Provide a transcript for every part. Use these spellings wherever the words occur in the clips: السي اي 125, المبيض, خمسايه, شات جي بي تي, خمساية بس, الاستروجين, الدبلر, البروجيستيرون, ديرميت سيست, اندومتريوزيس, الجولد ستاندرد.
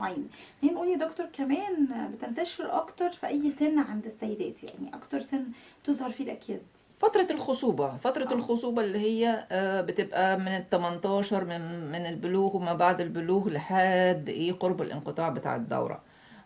معين. هي نقول يا دكتور كمان بتنتشر اكتر في اي سن عند السيدات، يعني اكتر سن بتظهر فيه الاكياس دي؟ فترة الخصوبة، فترة الخصوبة اللي هي بتبقى من ال 18 من البلوغ وما بعد البلوغ لحد ايه قرب الانقطاع بتاع الدورة.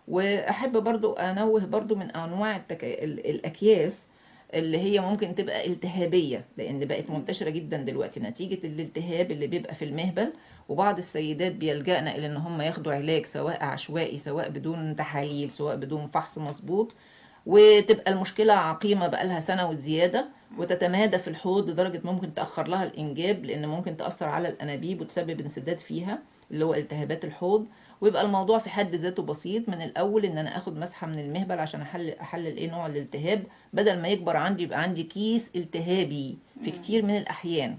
واحب برضو انوه برضو من انواع الاكياس اللي هي ممكن تبقى التهابية، لان بقت منتشرة جدا دلوقتي نتيجة الالتهاب اللي بيبقى في المهبل، وبعض السيدات بيلجأن الى ان هم ياخدوا علاج سواء عشوائي سواء بدون تحاليل سواء بدون فحص مظبوط، وتبقى المشكلة عقيمة بقى لها سنة وزيادة وتتمادى في الحوض لدرجة ممكن تأخر لها الانجاب، لان ممكن تأثر على الانابيب وتسبب انسداد فيها اللي هو التهابات الحوض. ويبقى الموضوع في حد ذاته بسيط، من الاول ان انا اخد مسحه من المهبل عشان احلل ايه نوع الالتهاب، بدل ما يكبر عندي يبقى عندي كيس التهابي في كتير من الاحيان.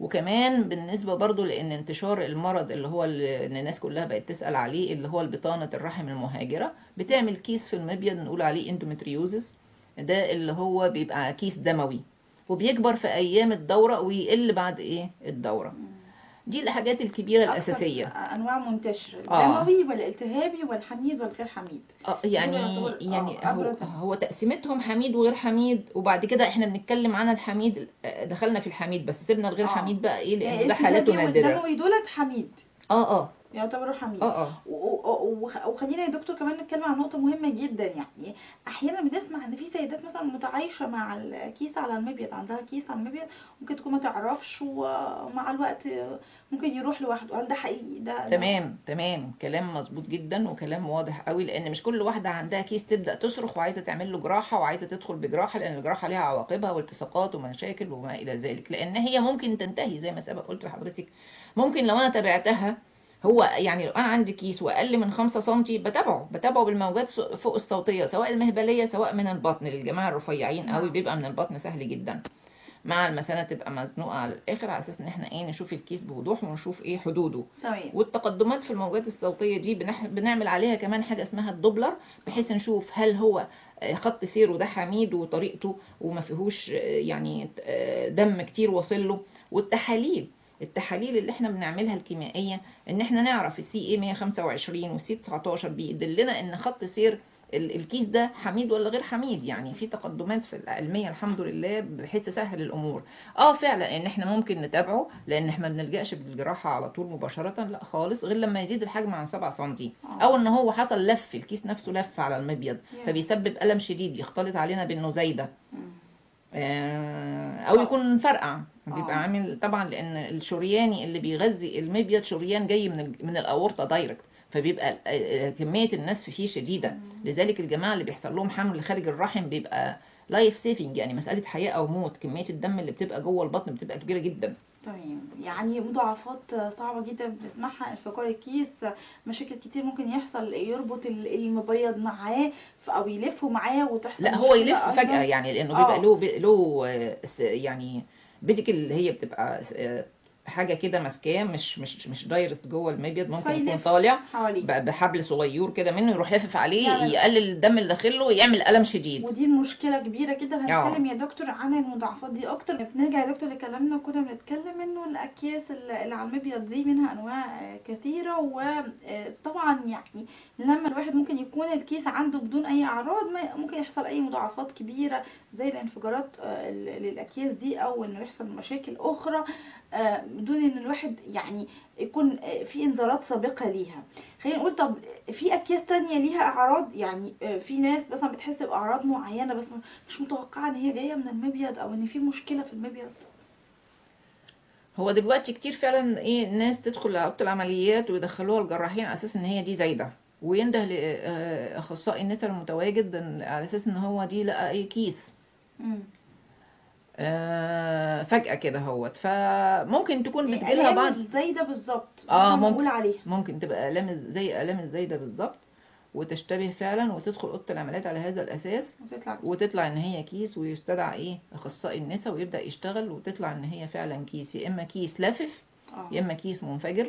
وكمان بالنسبه برضو لان انتشار المرض اللي هو اللي الناس كلها بقت تسال عليه اللي هو البطانه الرحم المهاجره، بتعمل كيس في المبيض نقول عليه اندومتريوزيس، ده اللي هو بيبقى كيس دموي وبيكبر في ايام الدوره ويقل بعد ايه الدوره. دي الحاجات الكبيرة الأساسية. أنواع منتشرة الدموي والالتهابي والحميد والغير حميد. يعني هو تقسيمتهم حميد وغير حميد، وبعد كده احنا بنتكلم عن الحميد، دخلنا في الحميد بس سيبنا الغير حميد بقى ايه لأن ده حالاته نادرة. الدموي دولت حميد يعتبروا حميد. وخلينا يا دكتور كمان نتكلم عن نقطة مهمة جدا، يعني أحيانا بنسمع إن في سيدات مثلا متعايشة مع الكيس على المبيض، عندها كيس على المبيض ممكن تكون ما تعرفش ومع الوقت ممكن يروح لوحده، هل ده حقيقي؟ ده تمام كلام مظبوط جدا وكلام واضح قوي، لأن مش كل واحدة عندها كيس تبدأ تصرخ وعايزة تعمل له جراحة وعايزة تدخل بجراحة، لأن الجراحة ليها عواقبها والتصاقات ومشاكل وما إلى ذلك، لأن هي ممكن تنتهي زي ما سبق قلت لحضرتك. ممكن لو أنا تابعتها، هو يعني لو انا عندي كيس واقل من 5 سم بتابعه بالموجات فوق الصوتيه سواء المهبليه سواء من البطن، للجماعه الرفيعين قوي بيبقى من البطن سهل جدا، مع المثانه تبقى مزنوقه على الاخر على اساس ان احنا ايه نشوف الكيس بوضوح ونشوف ايه حدوده. طيب. والتقدمات في الموجات الصوتيه دي بنعمل عليها كمان حاجه اسمها الدبلر، بحيث نشوف هل هو خط سيره ده حميد وطريقته وما فيهوش يعني دم كتير واصل له. والتحاليل اللي احنا بنعملها الكيميائيه ان احنا نعرف السي اي 125 والسي 19 بيدلنا ان خط سير الكيس ده حميد ولا غير حميد. يعني في تقدمات في العلميه الحمد لله بحيث تسهل الامور. فعلا ان احنا ممكن نتابعه، لان احنا ما بنلجاش بالجراحه على طول مباشره، لا خالص، غير لما يزيد الحجم عن 7 سم او ان هو حصل لف، الكيس نفسه لف على المبيض فبيسبب الم شديد يختلط علينا بالنزايده او يكون مفرقع، بيبقى عامل طبعا لان الشرياني اللي بيغذي المبيض شريان جاي من الاورطه دايركت، فبيبقى كميه النسف فيه شديده. لذلك الجماعه اللي بيحصل لهم حمل خارج الرحم بيبقى لايف سيفنج، يعني مساله حياه او موت، كميه الدم اللي بتبقى جوه البطن بتبقى كبيره جدا. طيب، يعني مضاعفات صعبه جدا بنسمعها، انفجار الكيس، مشاكل كتير ممكن يحصل، يربط المبيض معاه او يلفه معاه وتحصل، لا هو يلف فجاه يعني، لانه بيبقى له يعني بدك اللي هي بتبقى حاجه كده ماسكاه مش دايركت جوه المبيض، ممكن يكون طالع بحبل صغير كده منه يروح لافف عليه يقلل الدم اللي داخله ويعمل الم شديد، ودي مشكله كبيره كده. هنتكلم يا دكتور عن المضاعفات دي اكتر. بنرجع يا دكتور لكلامنا، كنا بنتكلم انه الاكياس اللي على المبيض دي منها انواع كثيره، وطبعا يعني لما الواحد ممكن يكون الكيس عنده بدون اي اعراض ممكن يحصل اي مضاعفات كبيره زي الانفجارات للاكياس دي، او انه يحصل مشاكل اخرى بدون ان الواحد يعني يكون في انذارات سابقه ليها. خلينا نقول طب في اكياس تانية ليها اعراض، يعني في ناس مثلا بتحس باعراض معينه بس مش متوقعه ان هي جايه من المبيض او ان في مشكله في المبيض. هو دلوقتي كتير فعلا ايه الناس تدخل اوضه العمليات ويدخلوها الجراحين على اساس ان هي دي زايده، وينده لاخصائي النساء المتواجد على اساس ان هو دي لقى ايه كيس فجأة كده هوت، فممكن تكون بتجيلها بعض زايده بالظبط، ممكن عليها ممكن تبقى آلام زي آلام الزايده بالظبط وتشتبه فعلا، وتدخل اوضه العمليات على هذا الاساس وتطلع ان هي كيس، ويستدعى ايه اخصائي النساء ويبدا يشتغل، وتطلع ان هي فعلا كيس، يا اما كيس لافف يا اما كيس منفجر،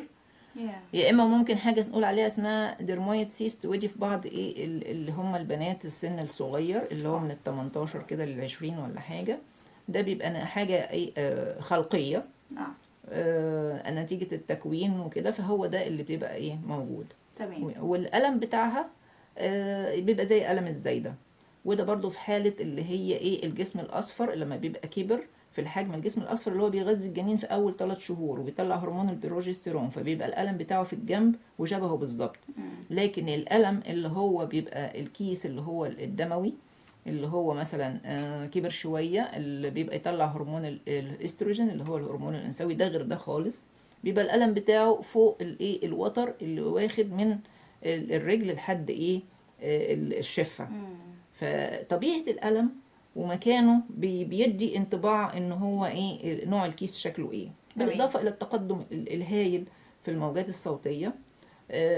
يا اما ممكن حاجه نقول عليها اسمها ديرميت سيست، ودي في بعض ايه اللي هم البنات السن الصغير اللي هو من ال 18 كده لل 20 ولا حاجه، ده بيبقى حاجه ايه خلقيه نتيجه التكوين وكده، فهو ده اللي بيبقى ايه موجود. تمام. والالم بتاعها بيبقى زي الم الزايده، وده برضو في حاله اللي هي ايه الجسم الاصفر لما بيبقى كبر في الحجم. الجسم الاصفر اللي هو بيغذي الجنين في اول 3 شهور وبيطلع هرمون البروجيستيرون، فبيبقى الالم بتاعه في الجنب وشبهه بالظبط. لكن الالم اللي هو بيبقى الكيس اللي هو الدموي اللي هو مثلا كبر شويه، اللي بيبقى يطلع هرمون الاستروجين اللي هو الهرمون الانثوي، ده غير ده خالص. بيبقى الالم بتاعه فوق الايه الوتر اللي واخد من الرجل لحد ايه الشفه. فطبيعه الالم ومكانه بيدي انطباع ان هو ايه نوع الكيس شكله ايه. بالاضافه الى التقدم الهائل في الموجات الصوتيه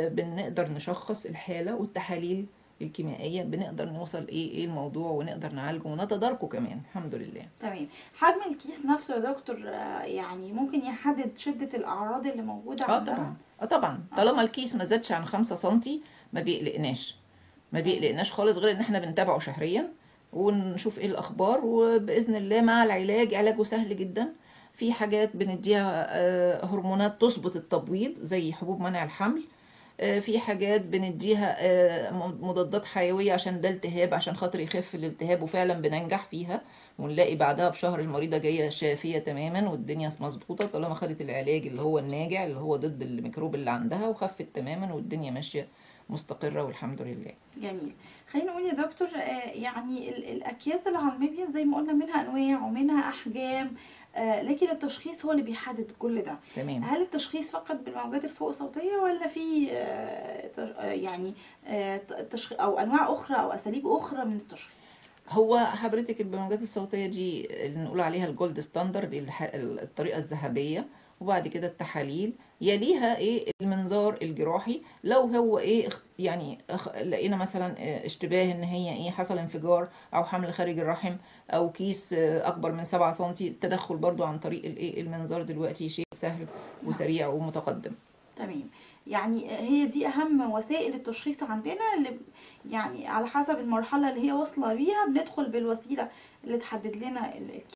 بنقدر نشخص الحاله، والتحاليل الكيميائيه بنقدر نوصل ايه الموضوع ونقدر نعالجه ونتداركه كمان الحمد لله. تمام. حجم الكيس نفسه يا دكتور يعني ممكن يحدد شده الاعراض اللي موجوده عندنا؟ طبعا طالما الكيس ما زادش عن 5 سم ما بيقلقناش خالص، غير ان احنا بنتابعه شهريا ونشوف ايه الاخبار. وباذن الله مع العلاج، علاجه سهل جدا، في حاجات بنديها هرمونات تظبط التبويض زي حبوب منع الحمل، في حاجات بنديها مضادات حيويه عشان ده التهاب، عشان خاطر يخف الالتهاب، وفعلا بننجح فيها ونلاقي بعدها بشهر المريضه جايه شافيه تماما والدنيا مظبوطه طالما خدت العلاج اللي هو الناجع اللي هو ضد الميكروب اللي عندها، وخفت تماما والدنيا ماشيه مستقره والحمد لله. جميل. خلينا نقول يا دكتور يعني الاكياس العظميه زي ما قلنا منها انواع ومنها احجام، لكن التشخيص هو اللي بيحدد كل ده. تمام. هل التشخيص فقط بالموجات الفوق صوتيه ولا في يعني او انواع اخرى او اساليب اخرى من التشخيص؟ هو حضرتك البرمجات الصوتيه دي اللي نقول عليها الجولد ستاندرد، الطريقه الذهبيه، وبعد كده التحاليل يليها ايه المنظار الجراحي. لو هو ايه يعني لقينا مثلا اشتباه ان هي ايه حصل انفجار او حمل خارج الرحم او كيس اكبر من 7 سم، التدخل برضو عن طريق الايه المنظار دلوقتي شيء سهل وسريع ومتقدم. تمام. يعني هي دي اهم وسائل التشخيص عندنا، اللي يعني على حسب المرحله اللي هي واصله بيها بندخل بالوسيله اللي تحدد لنا